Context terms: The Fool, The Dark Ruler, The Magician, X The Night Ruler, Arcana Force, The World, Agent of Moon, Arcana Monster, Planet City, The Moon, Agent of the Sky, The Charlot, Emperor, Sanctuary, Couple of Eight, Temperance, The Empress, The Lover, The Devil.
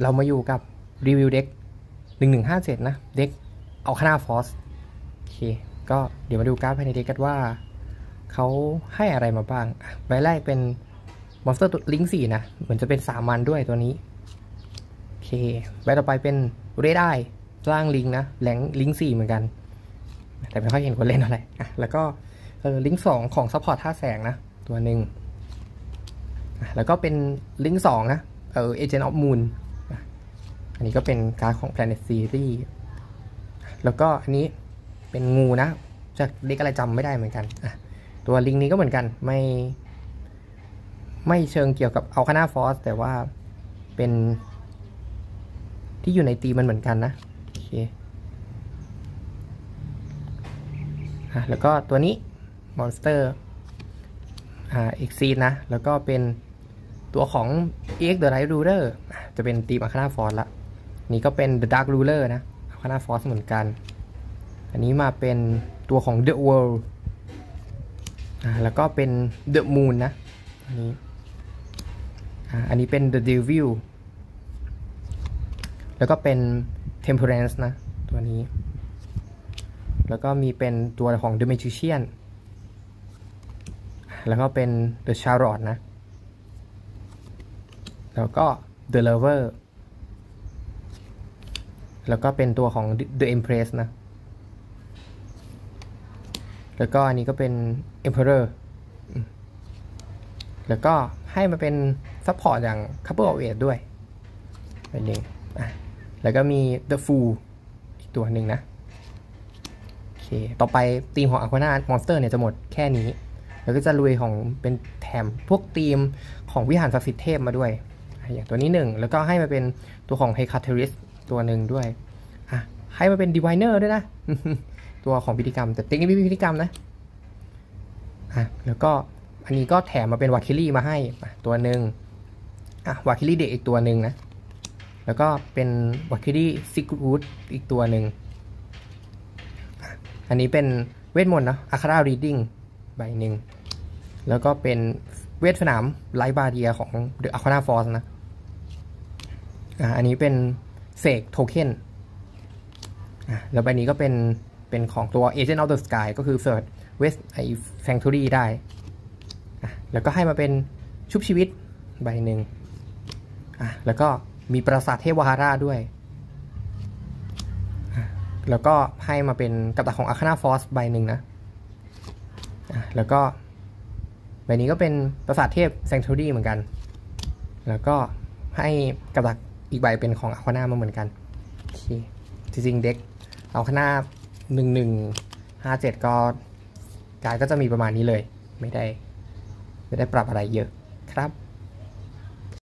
เรามาอยู่กับรีวิวเด็ก1157นะเด็กArcana Force โอเคก็เดี๋ยวมาดูการ์ดภายในเด็กกันว่าเขาให้อะไรมาบ้างใบแรกเป็นมอนสเตอร์ลิงก์4นะเหมือนจะเป็น3มันด้วยตัวนี้โอเคใบต่อไปเป็นเรดไอร่างลิงนะแหลงลิงก์4เหมือนกันแต่ไม่ค่อยเห็นคนเล่นอะไรอ่ะแล้วก็ลิงก์2ของซัพพอร์ตท่าแสงนะตัวหนึ่งแล้วก็เป็นลิงก์2นะAgent of Moon อันนี้ก็เป็นการ์ดของ Planet City แล้วก็อันนี้เป็นงูนะจากเด็กอะไรจำไม่ได้เหมือนกันตัวลิงก์นี้ก็เหมือนกันไม่เชิงเกี่ยวกับArcana Forceแต่ว่าเป็นที่อยู่ในตีมันเหมือนกันนะโอเคแล้วก็ตัวนี้มอนสเตอร์Exceed นะแล้วก็เป็นตัวของ X The Night Ruler จะเป็นทีมArcana Force ละนี่ก็เป็น The Dark Ruler นะArcana Force เหมือนกันอันนี้มาเป็นตัวของ The World แล้วก็เป็น The Moon นะอันนี้เป็น The Devil แล้วก็เป็น Temperance นะตัวนี้แล้วก็มีเป็นตัวของ The Magician แล้วก็เป็น The Charlot นะแล้วก็ The Lover แล้วก็เป็นตัวของ The Empress นะแล้วก็อันนี้ก็เป็น Emperor แล้วก็ให้มาเป็นซัพพอร์ตอย่าง Couple of Eight ด้วยเป็นหนึ่งแล้วก็มี The Fool อีกตัวหนึ่งนะโอเคต่อไปทีมของ Arcana Monster เนี่ยจะหมดแค่นี้แล้วก็จะลุยของเป็นแถมพวกทีมของวิหารศักดิ์สิทธิ์เทพมาด้วยอย่างตัวนี้หนึ่งแล้วก็ให้มาเป็นตัวของเฮคาเทริสตัวหนึ่งด้วยให้มาเป็นดีไวเนอร์ด้วยนะ ตัวของพิธีกรรมแต่ติ๊กนี่ไม่มีพิธีกรรมนะแล้วก็อันนี้ก็แถมมาเป็นวาคิลี่มาให้ตัวหนึ่งวาคิลี่เด็กอีกตัวหนึ่งนะแล้วก็เป็นวาคิลี่ซิกรูดอีกตัวหนึ่งอันนี้เป็นเวทมนต์นะอาคารารีดดิ้งใบหนึ่งแล้วก็เป็นเวทสนามไลบาเดียของ The Arcana Force นะอันนี้เป็นเสกโทเค็นแล้วใบนี้ก็เป็นของตัว Agent of the Sky ก็คือเสิร์ชเวสไอ Sanctuary ได้แล้วก็ให้มาเป็นชุบชีวิตใบหนึ่งแล้วก็มีปราสาทเทวาราด้วยแล้วก็ให้มาเป็นกับดักของ Arcana Force ใบหนึ่งนะแล้วก็ใบนี้ก็เป็นปราสาทเทพ Sanctuary เหมือนกันแล้วก็ให้กับดักอีกใบเป็นของArcanaมาเหมือนกันโอเคจริงๆเด็กArcana 1157ก็การก็จะมีประมาณนี้เลยไม่ได้ปรับอะไรเยอะครับ